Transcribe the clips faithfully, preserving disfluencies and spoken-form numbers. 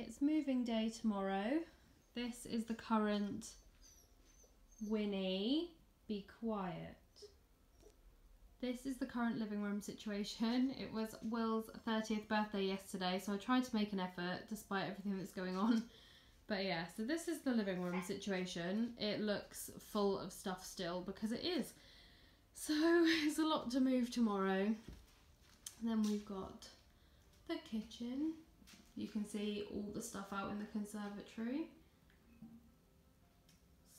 it's moving day tomorrow. This is the current Winnie, be quiet. This is the current living room situation. It was Will's thirtieth birthday yesterday, so I tried to make an effort despite everything that's going on. But yeah, so this is the living room situation. It looks full of stuff still because it is. So it's a lot to move tomorrow. And then we've got the kitchen. You can see all the stuff out in the conservatory.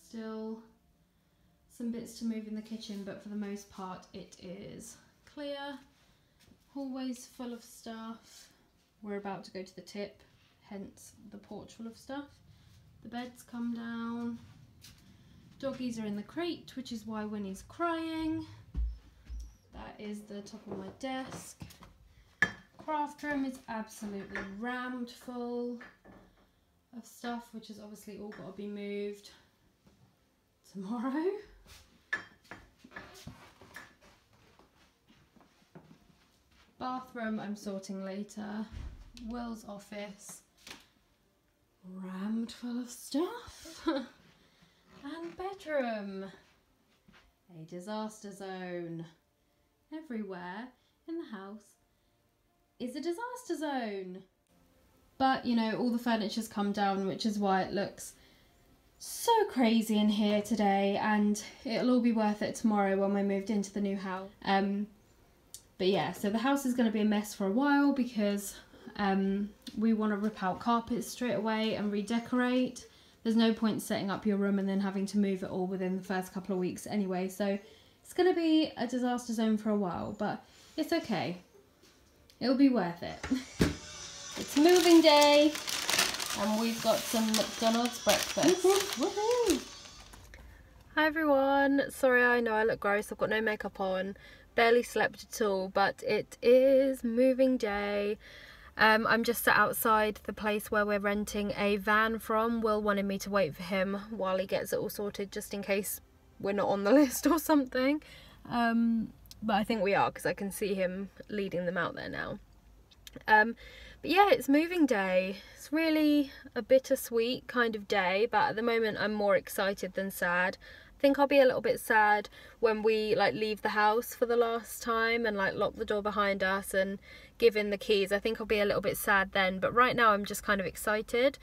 Still some bits to move in the kitchen, but for the most part it is clear. Hallways full of stuff. We're about to go to the tip, hence the porch full of stuff. The beds come down. Doggies are in the crate, which is why Winnie's crying. That is the top of my desk. Craft room is absolutely rammed full of stuff, which has obviously all got to be moved tomorrow. Bathroom I'm sorting later. Will's office, rammed full of stuff. And bedroom, a disaster zone. Everywhere in the house is a disaster zone. But you know, all the furniture's come down, which is why it looks so crazy in here today, and it'll all be worth it tomorrow when we're moved into the new house. Um, but yeah, so the house is going to be a mess for a while because um, we want to rip out carpets straight away and redecorate. There's no point setting up your room and then having to move it all within the first couple of weeks anyway, so it's going to be a disaster zone for a while, but it's okay. It'll be worth it. It's moving day, and we've got some McDonald's breakfast. Woohoo! Hi everyone. Sorry, I know I look gross. I've got no makeup on. Barely slept at all, but it is moving day. Um, I'm just sat outside the place where we're renting a van from. Will wanted me to wait for him while he gets it all sorted, just in case we're not on the list or something, um, but I think we are because I can see him leading them out there now. Um, but yeah, it's moving day. It's really a bittersweet kind of day, but at the moment I'm more excited than sad. I think I'll be a little bit sad when we like leave the house for the last time and like lock the door behind us and give in the keys. I think I'll be a little bit sad then, but right now I'm just kind of excited.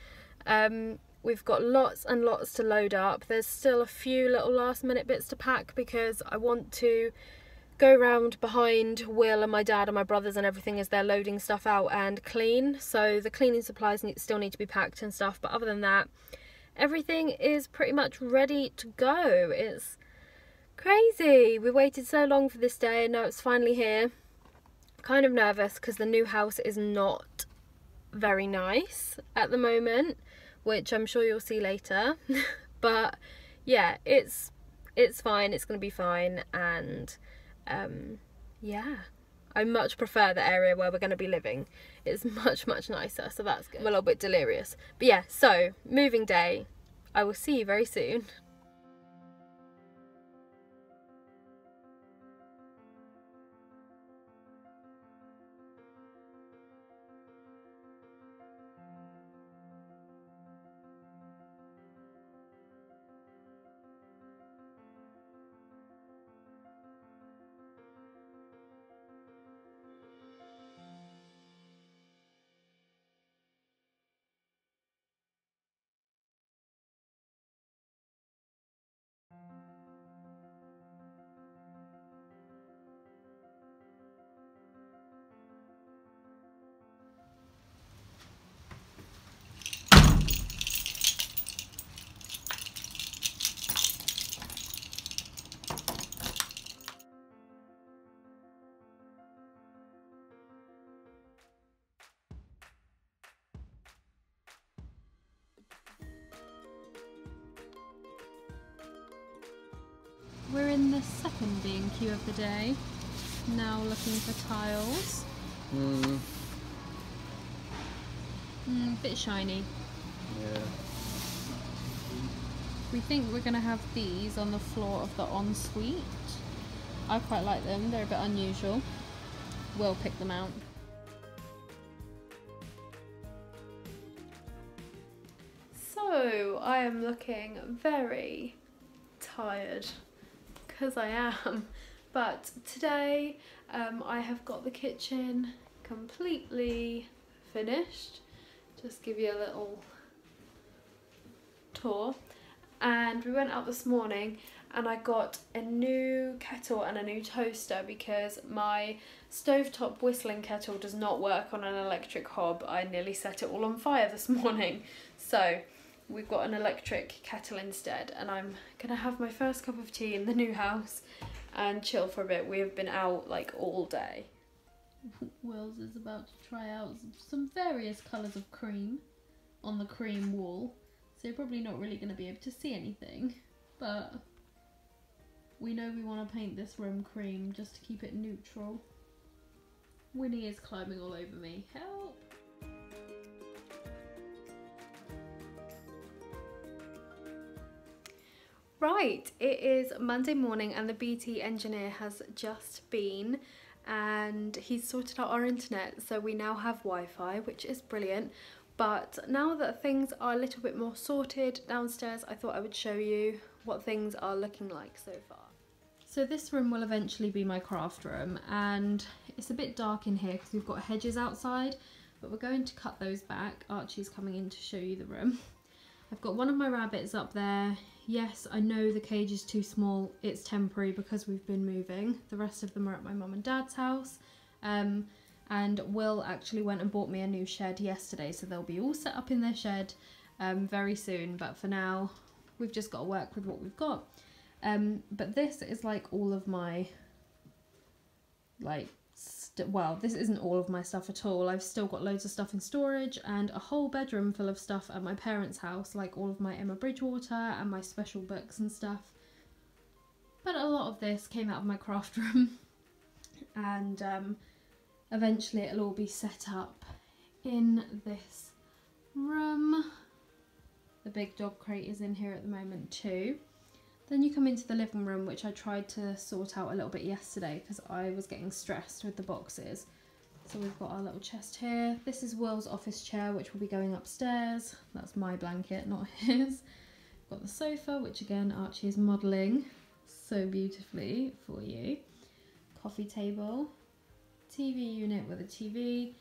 Um, We've got lots and lots to load up. There's still a few little last minute bits to pack because I want to go round behind Will and my dad and my brothers and everything as they're loading stuff out and clean. So the cleaning supplies need, still need to be packed and stuff. But other than that, everything is pretty much ready to go. It's crazy. We waited so long for this day and now it's finally here. I'm kind of nervous because the new house is not very nice at the moment, which I'm sure you'll see later. But yeah, it's it's fine, it's gonna be fine, and um, yeah. I much prefer the area where we're gonna be living. It's much, much nicer, so that's good. I'm a little bit delirious. But yeah, so, moving day. I will see you very soon. We're in the second B and Q of the day, now looking for tiles. Mm. Mm, bit shiny. Yeah. We think we're going to have these on the floor of the ensuite. I quite like them, they're a bit unusual. We'll pick them out. So I am looking very tired, because I am, but today um, I have got the kitchen completely finished. Just give you a little tour. And we went out this morning and I got a new kettle and a new toaster because my stovetop whistling kettle does not work on an electric hob. I nearly set it all on fire this morning. So we've got an electric kettle instead, and I'm gonna have my first cup of tea in the new house and chill for a bit. We have been out like all day. Wills is about to try out some various colours of cream on the cream wall. So you're probably not really going to be able to see anything, but we know we want to paint this room cream just to keep it neutral. Winnie is climbing all over me. Help! Right, it is Monday morning and the B T engineer has just been, and he's sorted out our internet, so we now have Wi-Fi, which is brilliant. But now that things are a little bit more sorted downstairs, I thought I would show you what things are looking like so far. So this room will eventually be my craft room, and it's a bit dark in here because we've got hedges outside, but we're going to cut those back. Archie's coming in to show you the room. I've got one of my rabbits up there. Yes, I know the cage is too small. It's temporary because we've been moving. The rest of them are at my mum and dad's house. Um, and Will actually went and bought me a new shed yesterday, so they'll be all set up in their shed um, very soon, but for now we've just got to work with what we've got. Um, but this is like all of my, like, st well, this isn't all of my stuff at all. I've still got loads of stuff in storage and a whole bedroom full of stuff at my parents' house, like all of my Emma Bridgewater and my special books and stuff. But a lot of this came out of my craft room, and um, eventually it'll all be set up in this room. The big dog crate is in here at the moment too. Then you come into the living room, which I tried to sort out a little bit yesterday because I was getting stressed with the boxes. So we've got our little chest here. This is Will's office chair, which will be going upstairs. That's my blanket, not his. We've got the sofa, which again Archie is modelling so beautifully for you. Coffee table. T V unit with a T V.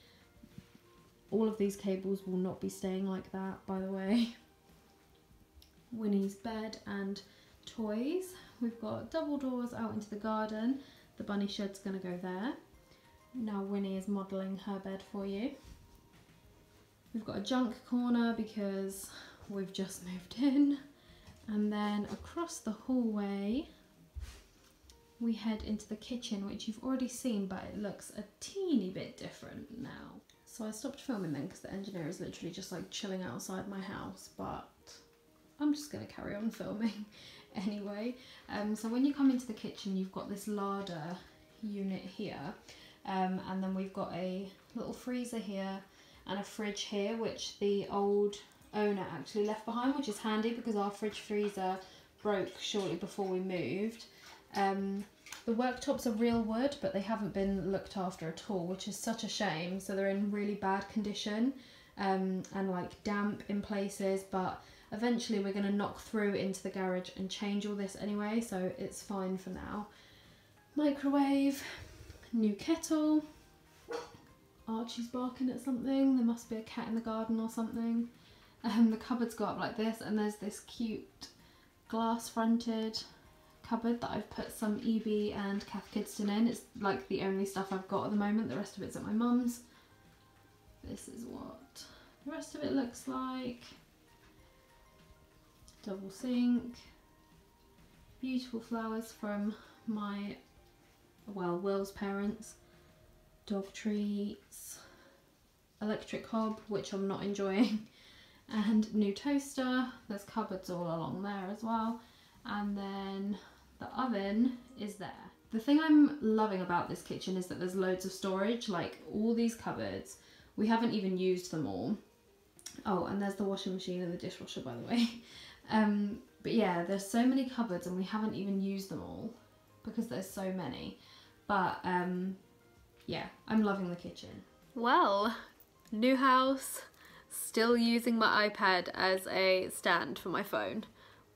All of these cables will not be staying like that, by the way. Winnie's bed and toys. We've got double doors out into the garden. The bunny shed's going to go there. Now Winnie is modelling her bed for you. We've got a junk corner because we've just moved in. And then across the hallway we head into the kitchen, which you've already seen, but it looks a teeny bit different now. So I stopped filming then because the engineer is literally just like chilling outside my house, but I'm just going to carry on filming anyway. Um, so when you come into the kitchen, you've got this larder unit here, um, and then we've got a little freezer here and a fridge here, which the old owner actually left behind, which is handy because our fridge freezer broke shortly before we moved. Um, the worktops are real wood, but they haven't been looked after at all, which is such a shame. So they're in really bad condition, um, and like damp in places, but eventually we're going to knock through into the garage and change all this anyway, so it's fine for now. Microwave, new kettle. Archie's barking at something. There must be a cat in the garden or something. Um, the cupboards go up like this, and there's this cute glass fronted cupboard that I've put some E B and Cath Kidston in. It's like the only stuff I've got at the moment. The rest of it's at my mum's. This is what the rest of it looks like. Double sink. Beautiful flowers from my, well, Will's parents. Dog treats. Electric hob, which I'm not enjoying. And new toaster. There's cupboards all along there as well. And then the oven is there. The thing I'm loving about this kitchen is that there's loads of storage, like all these cupboards. We haven't even used them all. Oh, and there's the washing machine and the dishwasher, by the way. Um, but yeah, there's so many cupboards and we haven't even used them all because there's so many. But um, yeah, I'm loving the kitchen. Well, new house, still using my iPad as a stand for my phone.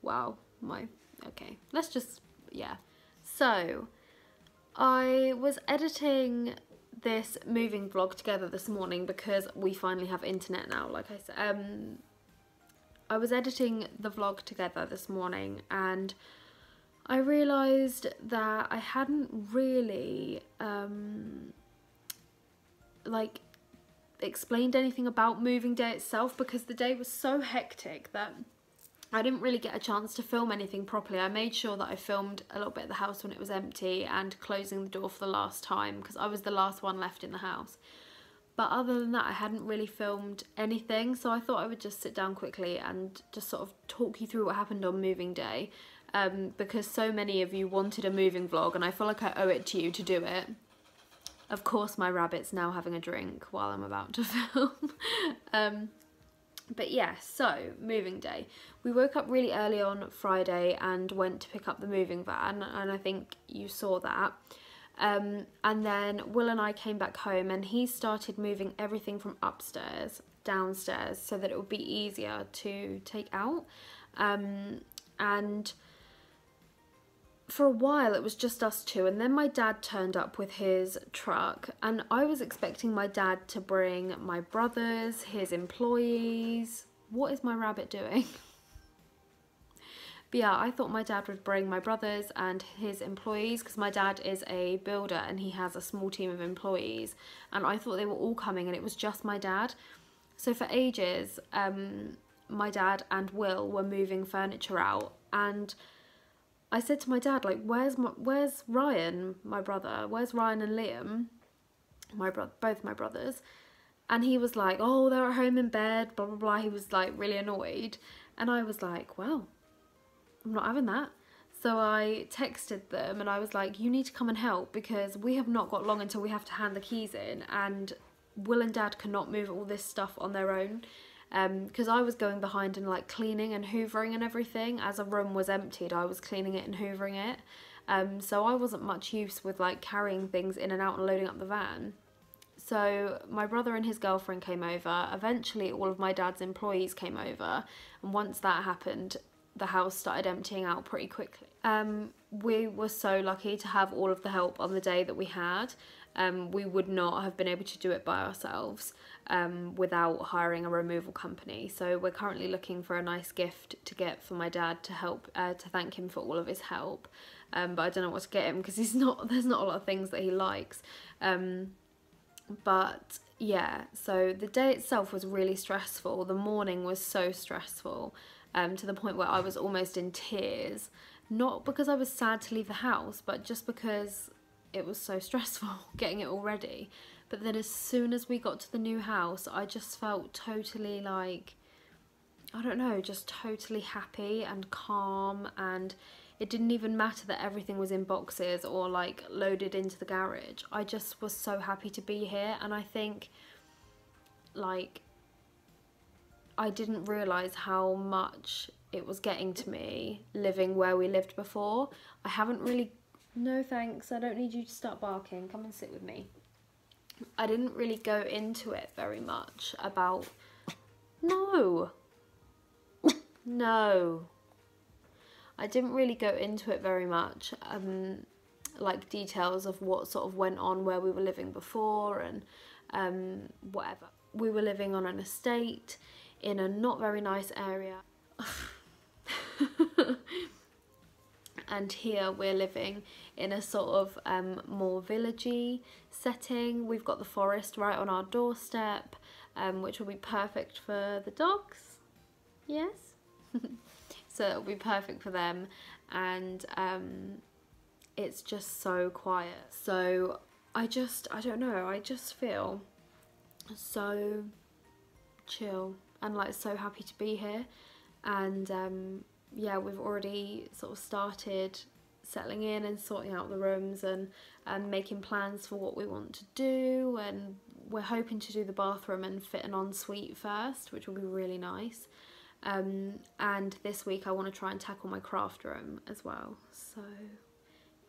Wow, my, okay, let's just, yeah. So, I was editing this moving vlog together this morning because we finally have internet now, like I said. Um, I was editing the vlog together this morning and I realised that I hadn't really, um, like, explained anything about moving day itself because the day was so hectic that I didn't really get a chance to film anything properly. I made sure that I filmed a little bit of the house when it was empty and closing the door for the last time because I was the last one left in the house. But other than that, I hadn't really filmed anything, so I thought I would just sit down quickly and just sort of talk you through what happened on moving day. Um, because so many of you wanted a moving vlog and I feel like I owe it to you to do it. Of course my rabbit's now having a drink while I'm about to film. um, but yeah, so moving day. We woke up really early on Friday and went to pick up the moving van, and I think you saw that. Um, and then Will and I came back home and he started moving everything from upstairs downstairs so that it would be easier to take out. Um, and for a while it was just us two, and then my dad turned up with his truck, and I was expecting my dad to bring my brothers, his employees. What is my rabbit doing? But yeah, I thought my dad would bring my brothers and his employees because my dad is a builder and he has a small team of employees, and I thought they were all coming and it was just my dad. So for ages, um, my dad and Will were moving furniture out, and I said to my dad, like, where's my, where's Ryan, my brother? Where's Ryan and Liam, my bro both my brothers? And he was like, oh, they're at home in bed, blah, blah, blah. He was, like, really annoyed. And I was like, well, I'm not having that. So I texted them and I was like, you need to come and help because we have not got long until we have to hand the keys in, and Will and Dad cannot move all this stuff on their own. Because um, I was going behind and like cleaning and hoovering and everything. As a room was emptied, I was cleaning it and hoovering it. Um, so I wasn't much use with like carrying things in and out and loading up the van. So my brother and his girlfriend came over. Eventually all of my dad's employees came over. And once that happened, the house started emptying out pretty quickly. Um, we were so lucky to have all of the help on the day that we had. Um, we would not have been able to do it by ourselves um, without hiring a removal company. So we're currently looking for a nice gift to get for my dad to help, uh, to thank him for all of his help. Um, but I don't know what to get him because he's not, there's not a lot of things that he likes. Um, but yeah, so the day itself was really stressful. The morning was so stressful um, to the point where I was almost in tears. Not because I was sad to leave the house, but just because it was so stressful getting it all ready. But then as soon as we got to the new house, I just felt totally like, I don't know, just totally happy and calm, and it didn't even matter that everything was in boxes or like loaded into the garage. I just was so happy to be here, and I think like I didn't realise how much it was getting to me living where we lived before. I haven't really No thanks, I don't need you to start barking, come and sit with me. I didn't really go into it very much about... No! No. I didn't really go into it very much, um, like details of what sort of went on where we were living before and um, whatever. We were living on an estate in a not very nice area. And here we're living in a sort of um, more villagey setting. We've got the forest right on our doorstep, um, which will be perfect for the dogs. Yes? So it'll be perfect for them, and um, it's just so quiet. So I just, I don't know, I just feel so chill and like so happy to be here, and um, yeah, we've already sort of started settling in and sorting out the rooms and, and making plans for what we want to do, and we're hoping to do the bathroom and fit an ensuite first, which will be really nice. Um, and this week I want to try and tackle my craft room as well. So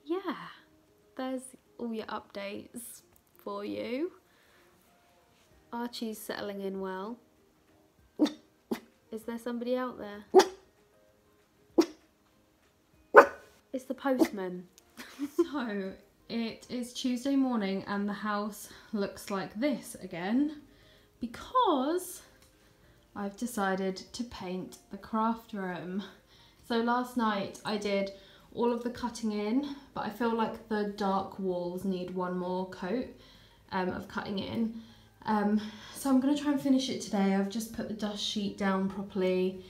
yeah, there's all your updates for you. Archie's settling in well. Is there somebody out there? It's the postman. So, it is Tuesday morning and the house looks like this again because I've decided to paint the craft room. So last night I did all of the cutting in, but I feel like the dark walls need one more coat um, of cutting in. Um, so I'm going to try and finish it today. I've just put the dust sheet down properly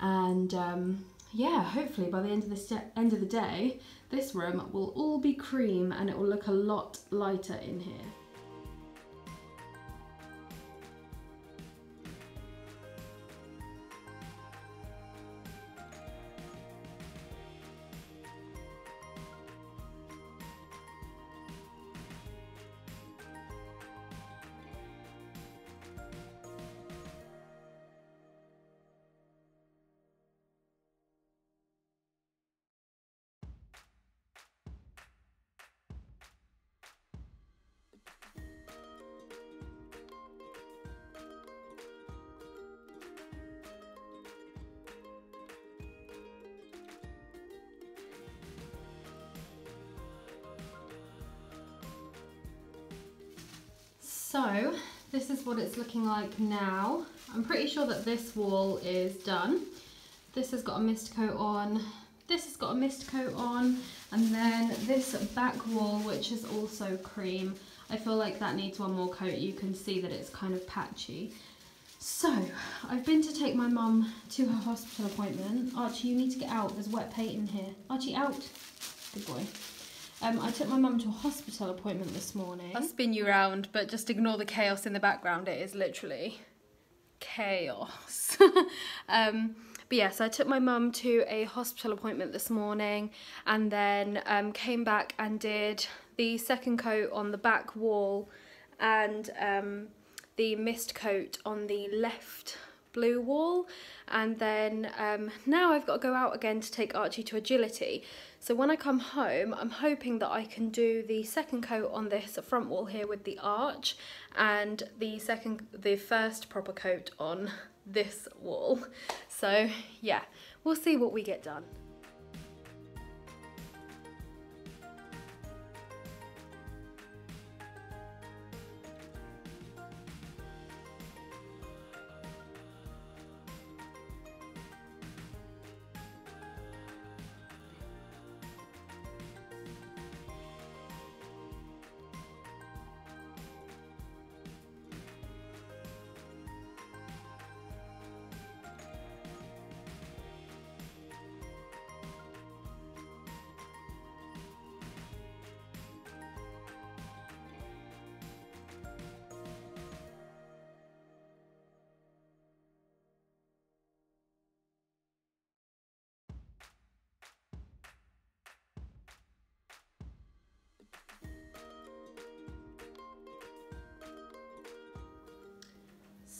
and um, yeah, hopefully by the end of, this end of the day this room will all be cream and it will look a lot lighter in here. So this is what it's looking like now. I'm pretty sure that this wall is done. This has got a mist coat on, this has got a mist coat on, and then this back wall, which is also cream, I feel like that needs one more coat. You can see that it's kind of patchy. So I've been to take my mum to her hospital appointment. Archie, you need to get out, there's wet paint in here. Archie, out. Good boy. Um, I took my mum to a hospital appointment this morning. I'll spin you round, but just ignore the chaos in the background. It is literally chaos. um, but yeah, so I took my mum to a hospital appointment this morning and then um, came back and did the second coat on the back wall and um, the mist coat on the left blue wall, and then um, now I've got to go out again to take Archie to agility. So when I come home, I'm hoping that I can do the second coat on this front wall here with the arch, and the second, the first proper coat on this wall. So yeah, we'll see what we get done.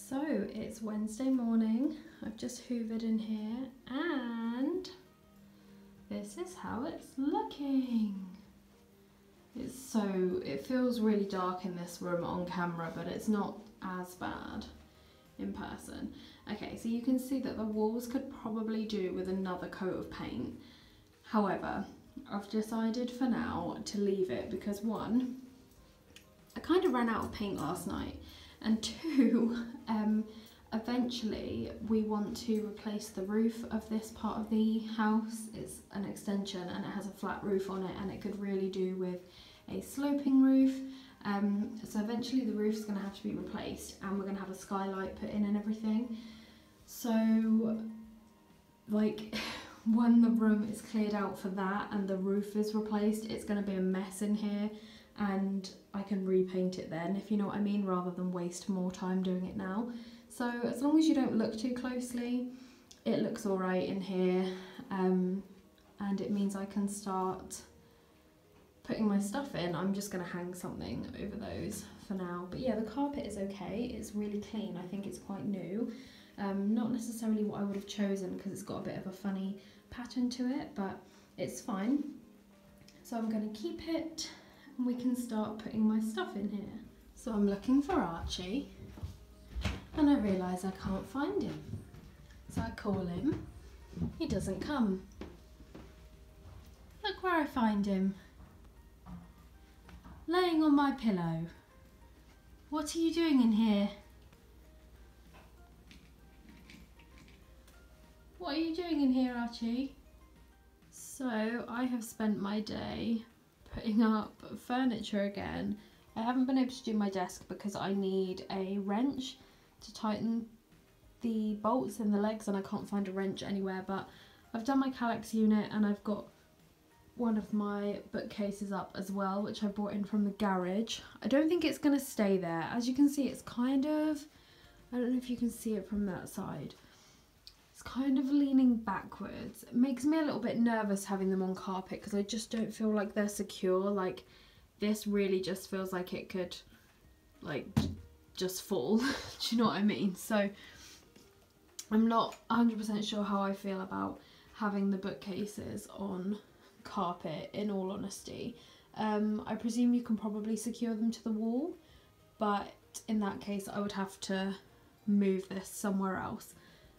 So it's Wednesday morning, I've just hoovered in here and this is how it's looking. It's so, it feels really dark in this room on camera, but it's not as bad in person. Okay, so you can see that the walls could probably do with another coat of paint. However, I've decided for now to leave it because one, I kind of ran out of paint last night. And two, um, eventually we want to replace the roof of this part of the house. It's an extension and it has a flat roof on it and it could really do with a sloping roof. Um, so eventually the roof's gonna have to be replaced and we're gonna have a skylight put in and everything. So like when the room is cleared out for that and the roof is replaced, it's gonna be a mess in here. And I can repaint it then, if you know what I mean, rather than waste more time doing it now. So as long as you don't look too closely, it looks all right in here, um, and it means I can start putting my stuff in. I'm just gonna hang something over those for now. But yeah, the carpet is okay, it's really clean, I think it's quite new. Um, not necessarily what I would have chosen because it's got a bit of a funny pattern to it, but it's fine. So I'm gonna keep it. We can start putting my stuff in here. So I'm looking for Archie and I realise I can't find him. So I call him. He doesn't come. Look where I find him. Laying on my pillow. What are you doing in here? What are you doing in here, Archie? So I have spent my day putting up furniture again. I haven't been able to do my desk because I need a wrench to tighten the bolts in the legs, and I can't find a wrench anywhere, but I've done my Kallax unit and I've got one of my bookcases up as well, which I brought in from the garage. I don't think it's going to stay there. As you can see, it's kind of, I don't know if you can see it from that side, it's kind of leaning backwards. It makes me a little bit nervous having them on carpet because I just don't feel like they're secure. Like, this really just feels like it could, like, just fall. Do you know what I mean? So I'm not one hundred percent sure how I feel about having the bookcases on carpet, in all honesty. Um, I presume you can probably secure them to the wall, but in that case I would have to move this somewhere else.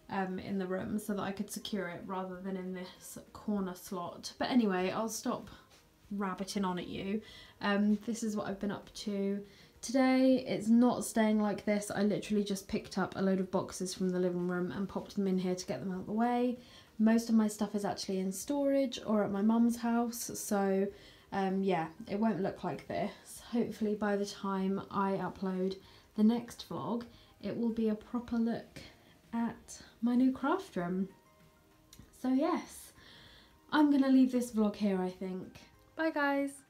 Um, in the room so that I could secure it rather than in this corner slot. But anyway, I'll stop rabbiting on at you. Um, this is what I've been up to today. It's not staying like this. I literally just picked up a load of boxes from the living room and popped them in here to get them out of the way. Most of my stuff is actually in storage or at my mum's house, so um, yeah, it won't look like this. Hopefully by the time I upload the next vlog, it will be a proper look at my new craft room. So yes, I'm gonna leave this vlog here, I think. Bye guys.